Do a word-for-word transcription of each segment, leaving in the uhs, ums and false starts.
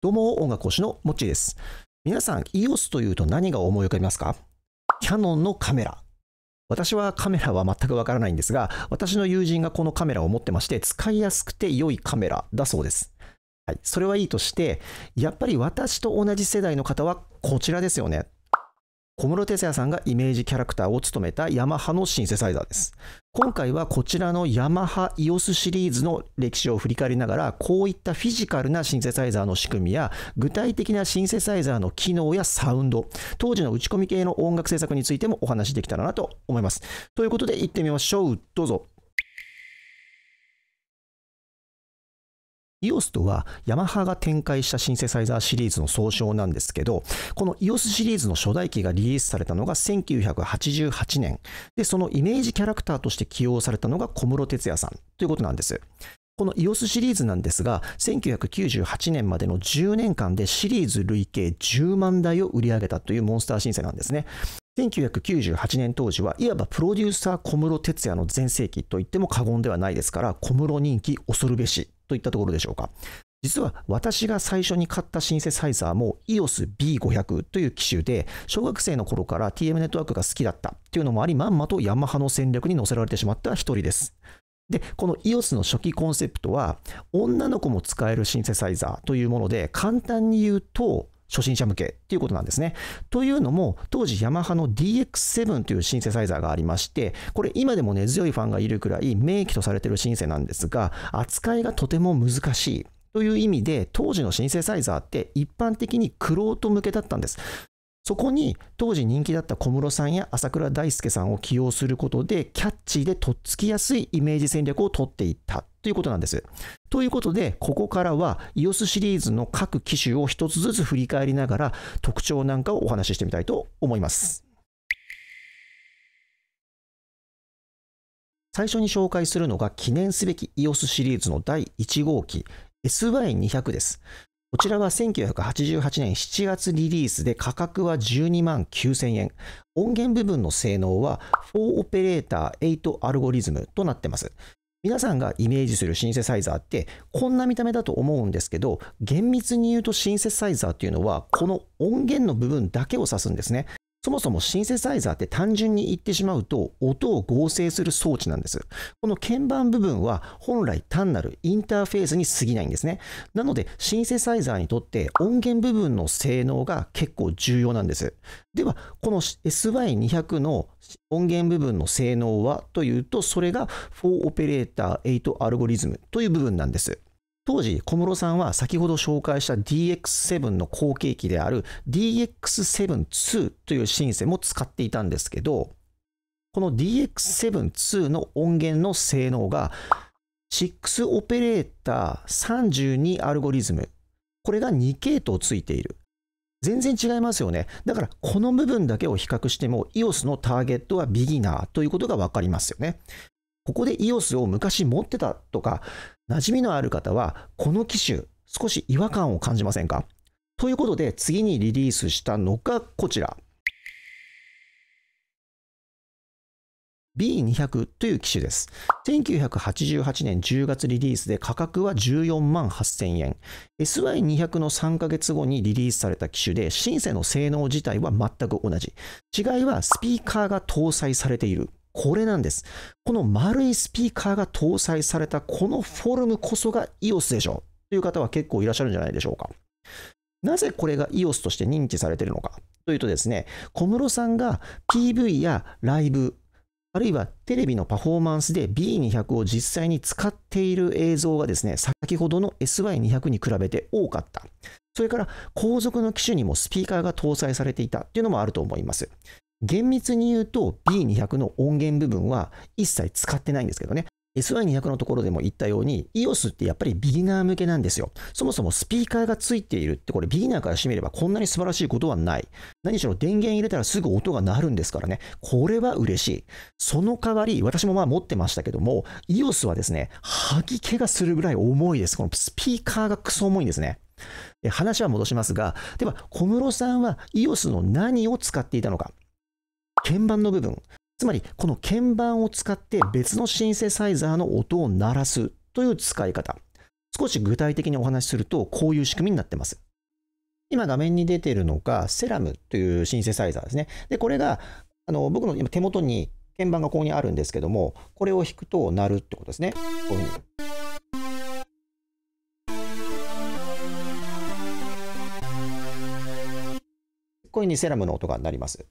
どうも、音楽講師のモッチーです。皆さん、イーオーエス というと何が思い浮かびますか？キヤノンのカメラ。私はカメラは全くわからないんですが、私の友人がこのカメラを持ってまして、使いやすくて良いカメラだそうです。はい、それはいいとして、やっぱり私と同じ世代の方はこちらですよね。小室哲哉さんがイメージキャラクターを務めたヤマハのシンセサイザーです。今回はこちらのヤマハ イオス シリーズの歴史を振り返りながら、こういったフィジカルなシンセサイザーの仕組みや、具体的なシンセサイザーの機能やサウンド、当時の打ち込み系の音楽制作についてもお話しできたらなと思います。ということで行ってみましょう。どうぞ。イオス とはヤマハが展開したシンセサイザーシリーズの総称なんですけど、この イオス シリーズの初代機がリリースされたのがせんきゅうひゃくはちじゅうはちねんで、そのイメージキャラクターとして起用されたのが小室哲哉さんということなんです。この イオス シリーズなんですが、せんきゅうひゃくきゅうじゅうはちねんまでのじゅうねんかんでシリーズ累計じゅうまんだいを売り上げたというモンスターシンセなんですね。せんきゅうひゃくきゅうじゅうはちねん当時はいわばプロデューサー小室哲哉の全盛期といっても過言ではないですから、小室人気恐るべしといったところでしょうか。実は私が最初に買ったシンセサイザーも イオス ビーごひゃく という機種で、小学生の頃から ティーエム ネットワークが好きだったっていうのもあり、まんまとヤマハの戦略に乗せられてしまった一人です。で、この イオス の初期コンセプトは女の子も使えるシンセサイザーというもので、簡単に言うと初心者向けっていうことなんですね。というのも、当時ヤマハの ディーエックスセブン というシンセサイザーがありまして、これ今でも根強いファンがいるくらい名機とされているシンセなんですが、扱いがとても難しいという意味で、当時のシンセサイザーって一般的にクロート向けだったんです。そこに当時人気だった小室さんや朝倉大輔さんを起用することで、キャッチーでとっつきやすいイメージ戦略をとっていったということなんです。ということで、ここからは イオス シリーズの各機種を一つずつ振り返りながら、特徴なんかをお話ししてみたいと思います。最初に紹介するのが記念すべき イオス シリーズのだいいちごうき エスワイにひゃく です。こちらはせんきゅうひゃくはちじゅうはちねんしちがつリリースで、価格はじゅうにまんきゅうせんえん。音源部分の性能はフォーオペレーターエイトアルゴリズムとなってます。皆さんがイメージするシンセサイザーってこんな見た目だと思うんですけど、厳密に言うとシンセサイザーっていうのはこの音源の部分だけを指すんですね。そもそもシンセサイザーって単純に言ってしまうと音を合成する装置なんです。この鍵盤部分は本来単なるインターフェースに過ぎないんですね。なのでシンセサイザーにとって音源部分の性能が結構重要なんです。ではこの エスワイにひゃく の音源部分の性能はというと、それがフォーオペレーターエイトアルゴリズムという部分なんです。当時、小室さんは先ほど紹介した ディーエックスセブン の後継機である ディーエックスセブン ツー というシンセも使っていたんですけど、この ディーエックスセブン ツー の音源の性能がシックスオペレーターサーティーツーアルゴリズム、これがにけいとうついている。全然違いますよね。だからこの部分だけを比較しても イオス のターゲットはビギナーということが分かりますよね。ここで イオス を昔持ってたとか馴染みのある方は、この機種少し違和感を感じませんか？ということで次にリリースしたのがこちら ビーにひゃく という機種です。せんきゅうひゃくはちじゅうはちねんじゅうがつリリースで、価格はじゅうよんまんはっせんえん。 エスワイにひゃく のさんかげつごにリリースされた機種で、シンセの性能自体は全く同じ。違いはスピーカーが搭載されている、これなんです。この丸いスピーカーが搭載されたこのフォルムこそが イオス でしょという方は結構いらっしゃるんじゃないでしょうか。なぜこれが イオス として認知されているのかというとですね、小室さんが ピーブイ やライブ、あるいはテレビのパフォーマンスで ビーにひゃく を実際に使っている映像がですね、先ほどの エスワイにひゃく に比べて多かった。それから後続の機種にもスピーカーが搭載されていたというのもあると思います。厳密に言うと ビーにひゃく の音源部分は一切使ってないんですけどね、 エスワイにひゃく のところでも言ったように イオス ってやっぱりビギナー向けなんですよ。そもそもスピーカーがついているって、これビギナーからしてみればこんなに素晴らしいことはない。何しろ電源入れたらすぐ音が鳴るんですからね、これは嬉しい。その代わり私もまあ持ってましたけども、 イオス はですね吐き気がするぐらい重いです。このスピーカーがクソ重いんですね。で、話は戻しますが、では小室さんは イオス の何を使っていたのか。鍵盤の部分、つまりこの鍵盤を使って別のシンセサイザーの音を鳴らすという使い方、少し具体的にお話しするとこういう仕組みになってます。今画面に出ているのがセラムというシンセサイザーですね。で、これがあの僕の今手元に鍵盤がここにあるんですけども、これを弾くと鳴るってことですね。こういうふうに。こういうふうにセラムの音が鳴ります。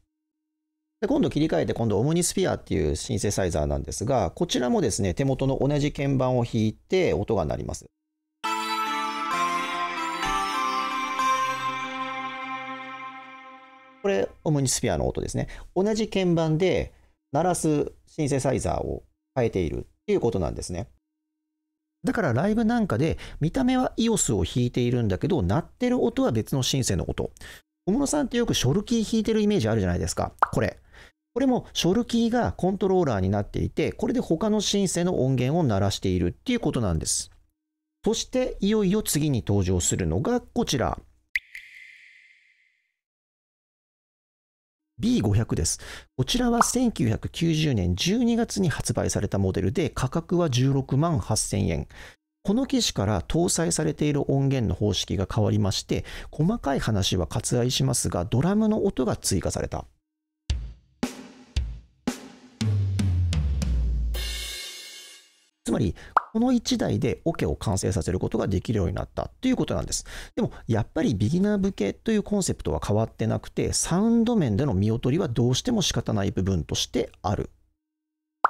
で、今度切り替えて今度オムニスフィアっていうシンセサイザーなんですが、こちらもですね、手元の同じ鍵盤を弾いて音が鳴ります。これオムニスフィアの音ですね。同じ鍵盤で鳴らすシンセサイザーを変えているっていうことなんですね。だからライブなんかで見た目は イオス を弾いているんだけど、鳴ってる音は別のシンセの音。小室さんってよくショルキー弾いてるイメージあるじゃないですか。これこれもショルキーがコントローラーになっていて、これで他のシンセの音源を鳴らしているっていうことなんです。そしていよいよ次に登場するのがこちらビーごひゃく です。こちらはせんきゅうひゃくきゅうじゅうねんじゅうにがつに発売されたモデルで、価格はじゅうろくまんはっせんえん。この機種から搭載されている音源の方式が変わりまして、細かい話は割愛しますが、ドラムの音が追加された。つまりこのいちだいでオケを完成させることができるようになったということなんです。でもやっぱりビギナー向けというコンセプトは変わってなくて、サウンド面での見劣りはどうしても仕方ない部分としてある。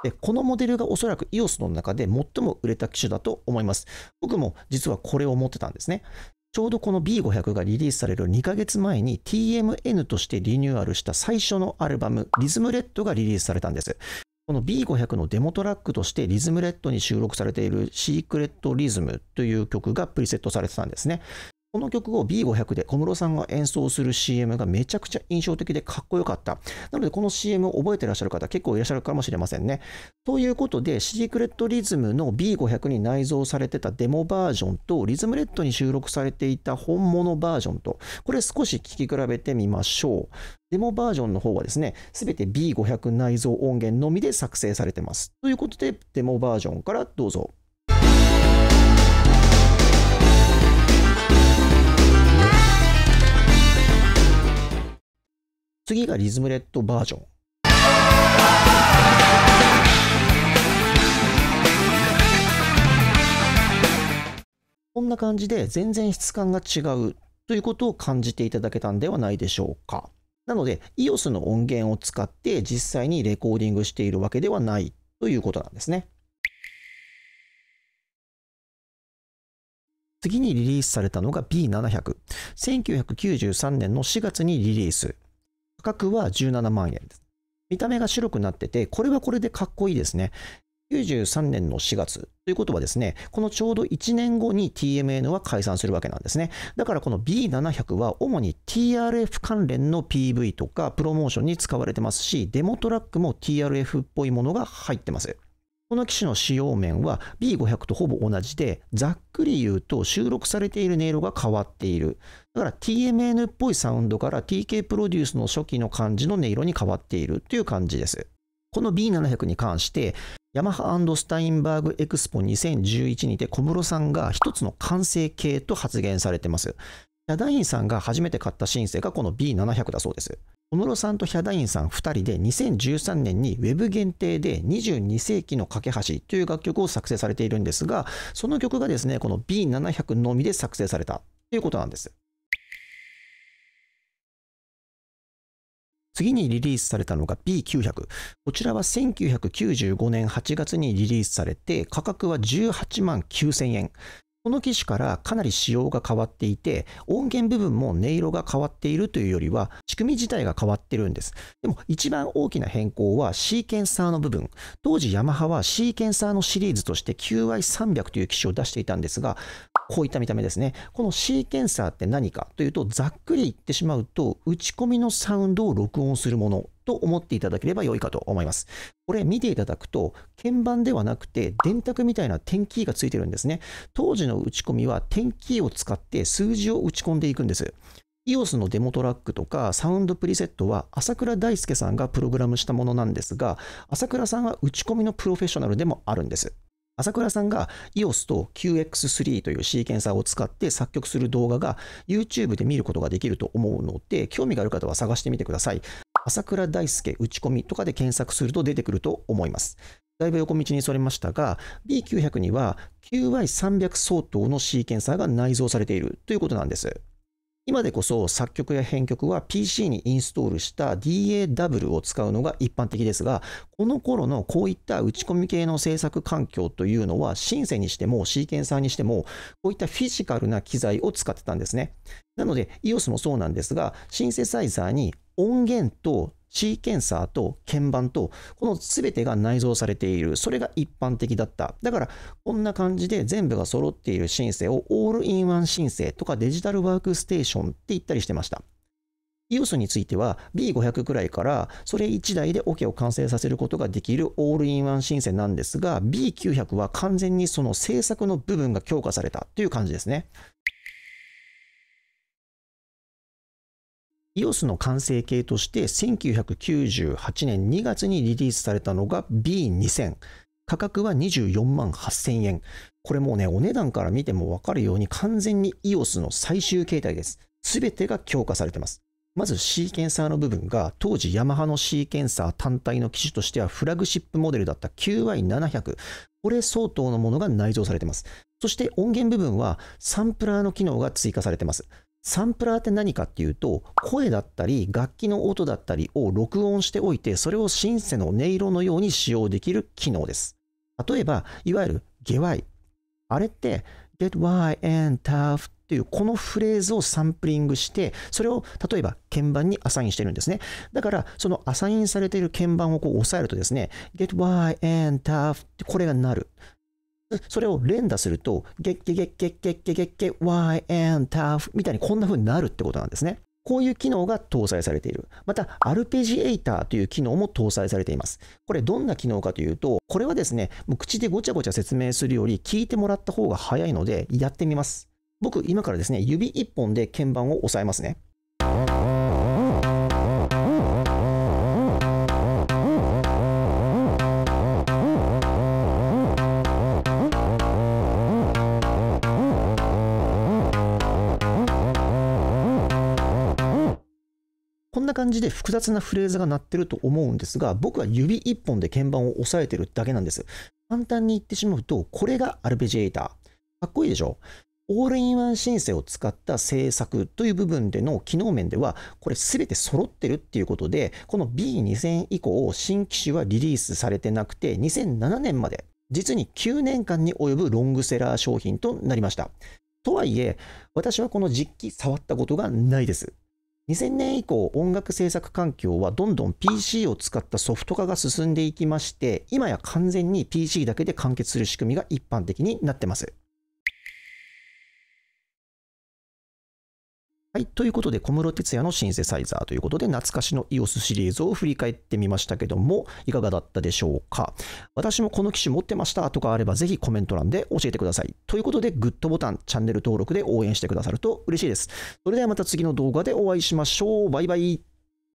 で、このモデルがおそらく イオス の中で最も売れた機種だと思います。僕も実はこれを持ってたんですね。ちょうどこの ビーごひゃく がリリースされるにかげつまえに ティーエムエヌ としてリニューアルした最初のアルバム、リズムレッドがリリースされたんです。この ビーごひゃく のデモトラックとしてリズムレッドに収録されている Secret Rhythm という曲がプリセットされてたんですね。この曲を ビーごひゃく で小室さんが演奏する シーエム がめちゃくちゃ印象的でかっこよかった。なのでこの シーエム を覚えてらっしゃる方結構いらっしゃるかもしれませんね。ということで Secret Rhythm の ビーごひゃく に内蔵されてたデモバージョンとリズムレッドに収録されていた本物バージョンと、これ少し聞き比べてみましょう。デモバージョンの方はですね、すべて ビーごひゃく 内蔵音源のみで作成されてます。ということでデモバージョンからどうぞ。次がリズムレッドバージョン。こんな感じで全然質感が違うということを感じていただけたんではないでしょうか。なので イオス の音源を使って実際にレコーディングしているわけではないということなんですね。次にリリースされたのが ビーななひゃく。せんきゅうひゃくきゅうじゅうさんねんのしがつにリリース。価格はじゅうななまんえんです。見た目が白くなってて、これはこれでかっこいいですね。きゅうじゅうさんねんのしがつということはですね、このちょうどいちねんごに ティーエムエヌ は解散するわけなんですね。だからこの ビーななひゃく は主に ティーアールエフ 関連の ピーブイ とかプロモーションに使われてますし、デモトラックも ティーアールエフ っぽいものが入ってます。この機種の使用面は ビーごひゃく とほぼ同じで、ざっくり言うと収録されている音色が変わっている。だから ティーエムエヌ っぽいサウンドから ティーケー プロデュースの初期の感じの音色に変わっているという感じです。この ビーななひゃく に関して、ヤマハ&スタインバーグエクスポにせんじゅういちにて小室さんが一つの完成形と発言されてます。ヒャダインさんが初めて買ったシンセがこの ビーななひゃく だそうです。小室さんとヒャダインさんふたりでにせんじゅうさんねんに Web 限定でにじゅうにせいきの架け橋という楽曲を作成されているんですが、その曲がですね、この ビーななひゃく のみで作成されたということなんです。次にリリースされたのが ビーきゅうひゃく。こちらはせんきゅうひゃくきゅうじゅうごねんはちがつにリリースされて、価格はじゅうはちまんきゅうせんえん。この機種からかなり仕様が変わっていて、音源部分も音色が変わっているというよりは仕組み自体が変わってるんです。でも一番大きな変更はシーケンサーの部分。当時ヤマハはシーケンサーのシリーズとして キューワイさんびゃく という機種を出していたんですが、こういった見た目ですね。このシーケンサーって何かというと、ざっくり言ってしまうと打ち込みのサウンドを録音するものと思っていただければ良いかと思います。これ見ていただくと鍵盤ではなくて電卓みたいな点キーがついてるんですね。当時の打ち込みは点キーを使って数字を打ち込んでいくんです。イオス のデモトラックとかサウンドプリセットは朝倉大輔さんがプログラムしたものなんですが、朝倉さんは打ち込みのプロフェッショナルでもあるんです。朝倉さんが イオス と キューエックススリー というシーケンサーを使って作曲する動画が ユーチューブ で見ることができると思うので、興味がある方は探してみてください。朝倉大輔打ち込みとかで検索すると出てくると思います。だいぶ横道にそれましたが、ビーきゅうひゃく には キューワイさんびゃく 相当のシーケンサーが内蔵されているということなんです。今でこそ作曲や編曲は ピーシー にインストールした ディーエーダブリュー を使うのが一般的ですが、この頃のこういった打ち込み系の制作環境というのはシンセにしてもシーケンサーにしてもこういったフィジカルな機材を使ってたんですね。なので イオス もそうなんですが、シンセサイザーに音源とシーケンサーと鍵盤とこの全てが内蔵されている、それが一般的だった。だからこんな感じで全部が揃っているシンセをオールインワンシンセとかデジタルワークステーションって言ったりしてました。 イオス については ビーごひゃく くらいからそれいちだいでオケを完成させることができるオールインワンシンセなんですが、 ビーきゅうひゃく は完全にその制作の部分が強化されたという感じですね。イオス の完成形としてせんきゅうひゃくきゅうじゅうはちねんにがつにリリースされたのが ビーにせん。価格はにじゅうよんまんはっせんえん。これもうね、お値段から見ても分かるように完全に イオス の最終形態です。全てが強化されてます。まずシーケンサーの部分が当時ヤマハのシーケンサー単体の機種としてはフラグシップモデルだった キューワイななひゃく。これ相当のものが内蔵されてます。そして音源部分はサンプラーの機能が追加されてます。サンプラーって何かっていうと、声だったり楽器の音だったりを録音しておいて、それをシンセの音色のように使用できる機能です。例えばいわゆるゲワイ、あれって Get Wide and Tough っていうこのフレーズをサンプリングして、それを例えば鍵盤にアサインしてるんですね。だからそのアサインされている鍵盤をこう押さえるとですね、 Get Wide and Tough ってこれが鳴る。それを連打すると、ゲッゲゲッゲッゲッゲッゲッゲッ Y and Tough みたいにこんな風になるってことなんですね。こういう機能が搭載されている。また、アルペジエイターという機能も搭載されています。これどんな機能かというと、これはですね、もう口でごちゃごちゃ説明するより聞いてもらった方が早いので、やってみます。僕、今からですね、指一本で鍵盤を押さえますね。こんな感じで複雑なフレーズが鳴ってると思うんですが、僕は指一本で鍵盤を押さえてるだけなんです。簡単に言ってしまうと、これがアルペジエーター。かっこいいでしょ？オールインワンシンセを使った制作という部分での機能面では、これ全て揃ってるっていうことで、この ビーにせん 以降、新機種はリリースされてなくて、にせんななねんまで、実にきゅうねんかんに及ぶロングセラー商品となりました。とはいえ、私はこの実機触ったことがないです。にせんねん以降、音楽制作環境はどんどん ピーシー を使ったソフト化が進んでいきまして、今や完全に ピーシー だけで完結する仕組みが一般的になってます。はい、ということで、小室哲哉のシンセサイザーということで、懐かしの イオス シリーズを振り返ってみましたけども、いかがだったでしょうか。私もこの機種持ってましたとかあれば、ぜひコメント欄で教えてください。ということで、グッドボタン、チャンネル登録で応援してくださると嬉しいです。それではまた次の動画でお会いしましょう。バイバイ。